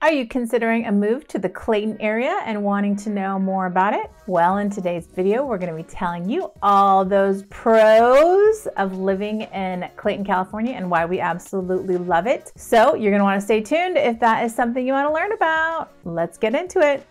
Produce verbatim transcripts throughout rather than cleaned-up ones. Are you considering a move to the Clayton area and wanting to know more about it? Well, in today's video, we're going to be telling you all those pros of living in Clayton, California, and why we absolutely love it. So you're going to want to stay tuned if that is something you want to learn about. Let's get into it.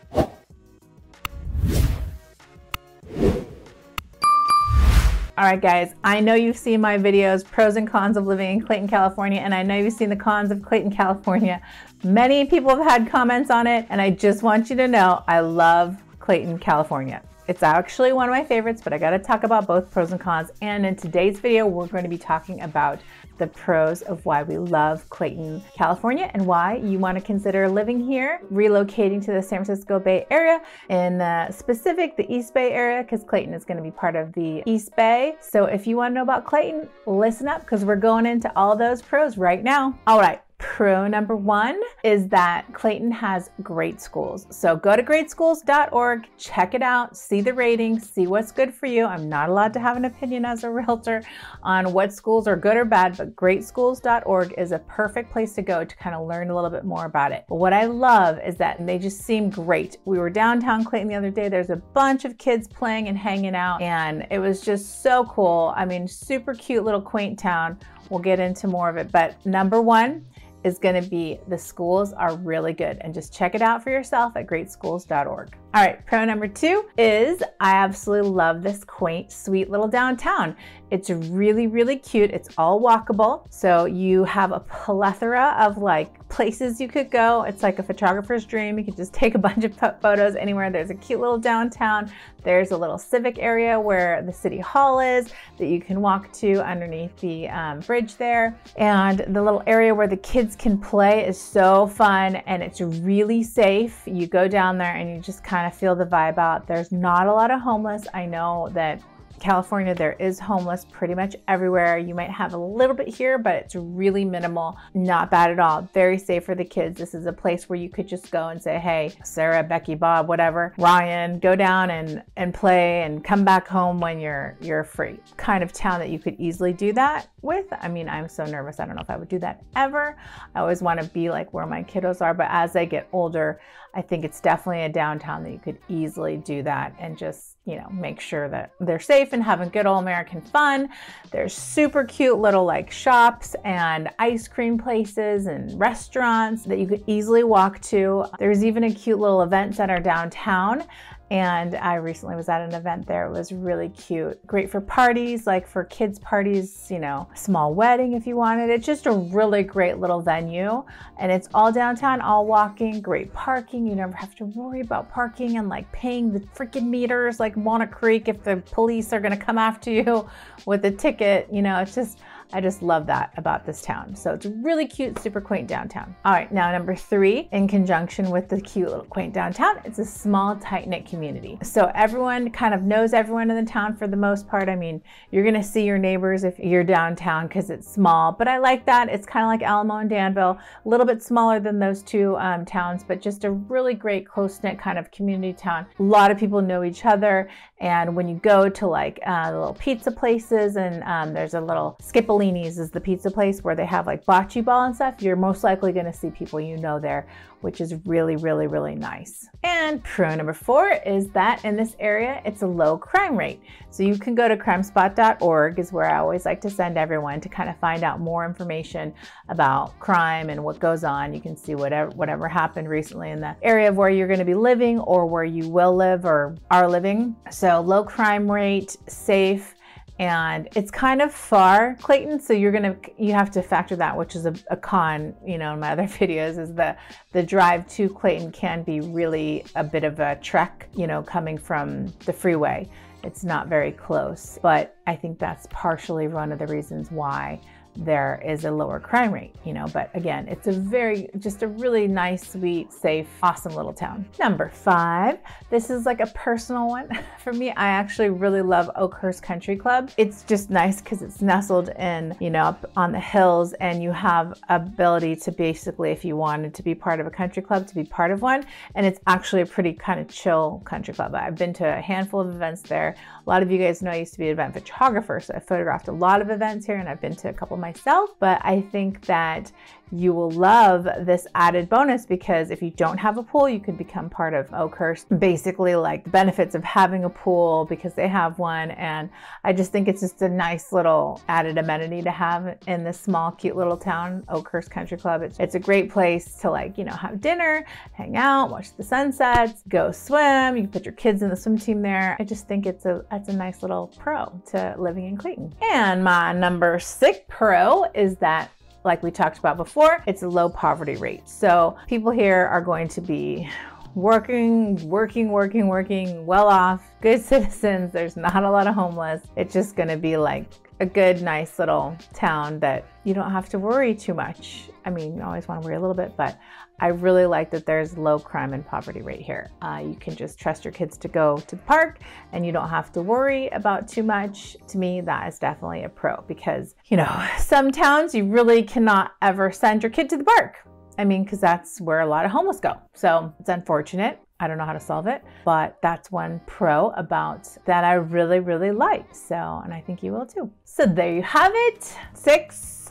All right, guys, I know you've seen my videos, pros and cons of living in Clayton, California, and I know you've seen the cons of Clayton, California. Many people have had comments on it, and I just want you to know I love Clayton, California. It's actually one of my favorites, but I gotta talk about both pros and cons. And in today's video, we're going to be talking about the pros of why we love Clayton, California, and why you want to consider living here, relocating to the San Francisco Bay Area, in uh, specific, the East Bay area, because Clayton is going to be part of the East Bay. So if you want to know about Clayton, listen up, because we're going into all those pros right now. All right. Pro number one is that Clayton has great schools. So go to great schools dot org, check it out, see the ratings, see what's good for you. I'm not allowed to have an opinion as a realtor on what schools are good or bad, but great schools dot org is a perfect place to go to kind of learn a little bit more about it. But what I love is that they just seem great. We were downtown Clayton the other day. There's a bunch of kids playing and hanging out, and it was just so cool. I mean, super cute little quaint town. We'll get into more of it, but number one is going to be the schools are really good, and just check it out for yourself at great schools dot org. All right, pro number two is I absolutely love this quaint, sweet little downtown. It's really, really cute. It's all walkable. So you have a plethora of like places you could go. It's like a photographer's dream. You could just take a bunch of photos anywhere. There's a cute little downtown. There's a little civic area where the city hall is that you can walk to underneath the um, bridge there. And the little area where the kids can play is so fun, and it's really safe. You go down there and you just kind of feel the vibe out. There's not a lot of homeless. I know that California, there is homeless pretty much everywhere. You might have a little bit here, but it's really minimal. Not bad at all. Very safe for the kids. This is a place where you could just go and say, hey, Sarah, Becky, Bob, whatever, Ryan, go down and, and play and come back home when you're, you're free. Kind of town that you could easily do that with. I mean, I'm so nervous. I don't know if I would do that ever. I always want to be like where my kiddos are, but as I get older, I think it's definitely a downtown that you could easily do that and just, you know, make sure that they're safe and having good old American fun. There's super cute little like shops and ice cream places and restaurants that you could easily walk to. There's even a cute little event center downtown. And I recently was at an event there. It was really cute. Great for parties, like for kids' parties, you know, small wedding if you wanted. It's just a really great little venue. And it's all downtown, all walking, great parking. You never have to worry about parking and like paying the freaking meters like Walnut Creek if the police are gonna come after you with a ticket. You know, it's just, I just love that about this town. So it's really cute, super quaint downtown. All right, now number three, in conjunction with the cute little quaint downtown, it's a small, tight-knit community. So everyone kind of knows everyone in the town for the most part. I mean, you're gonna see your neighbors if you're downtown because it's small, but I like that. It's kind of like Alamo and Danville, a little bit smaller than those two um, towns, but just a really great close-knit kind of community town. A lot of people know each other, and when you go to like uh, little pizza places, and um, there's a little skip-a is the pizza place where they have like bocce ball and stuff, you're most likely going to see people you know there, which is really, really, really nice. And pro number four is that in this area, it's a low crime rate. So you can go to crime spot dot org is where I always like to send everyone to kind of find out more information about crime and what goes on. You can see whatever, whatever happened recently in the area of where you're going to be living or where you will live or are living. So low crime rate, safe. And it's kind of far, Clayton, so you're gonna you have to factor that, which is a, a con. You know, in my other videos, is the the drive to Clayton can be really a bit of a trek. You know, coming from the freeway, it's not very close. But I think that's partially one of the reasons why there is a lower crime rate, you know, but again, it's a very, just a really nice, sweet, safe, awesome little town. Number five, this is like a personal one for me. I actually really love Oakhurst Country Club. It's just nice because it's nestled in, you know, up on the hills, and you have ability to basically, if you wanted to be part of a country club, to be part of one. And it's actually a pretty kind of chill country club. I've been to a handful of events there. A lot of you guys know I used to be an event photographer, so I photographed a lot of events here, and I've been to a couple of myself, but I think that you will love this added bonus because if you don't have a pool, you could become part of Oakhurst. Basically, like the benefits of having a pool because they have one. And I just think it's just a nice little added amenity to have in this small, cute little town, Oakhurst Country Club. It's, it's a great place to like, you know, have dinner, hang out, watch the sunsets, go swim. You can put your kids in the swim team there. I just think it's a, it's a nice little pro to living in Clayton. And my number six pro is that, like we talked about before, it's a low poverty rate. So people here are going to be working, working, working, working, well off, good citizens. There's not a lot of homeless. It's just gonna be like a good, nice little town that you don't have to worry too much. I mean, you always wanna worry a little bit, but I really like that there's low crime and poverty rate here. Uh, you can just trust your kids to go to the park and you don't have to worry about too much. To me, that is definitely a pro because, you know, some towns you really cannot ever send your kid to the park. I mean, because that's where a lot of homeless go. So it's unfortunate. I don't know how to solve it, but that's one pro about that I really, really like. So, and I think you will too. So there you have it. Six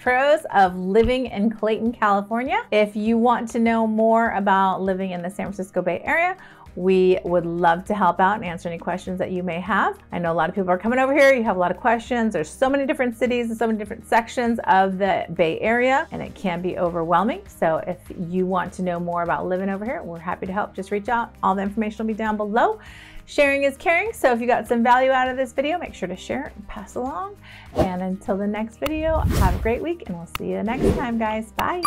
pros of living in Clayton, California. If you want to know more about living in the San Francisco Bay Area, we would love to help out and answer any questions that you may have. I know a lot of people are coming over here. You have a lot of questions. There's so many different cities and so many different sections of the Bay Area, and it can be overwhelming. So if you want to know more about living over here, we're happy to help. Just reach out. All the information will be down below. Sharing is caring. So if you got some value out of this video, make sure to share it and pass along. And until the next video, have a great week and we'll see you next time, guys. Bye.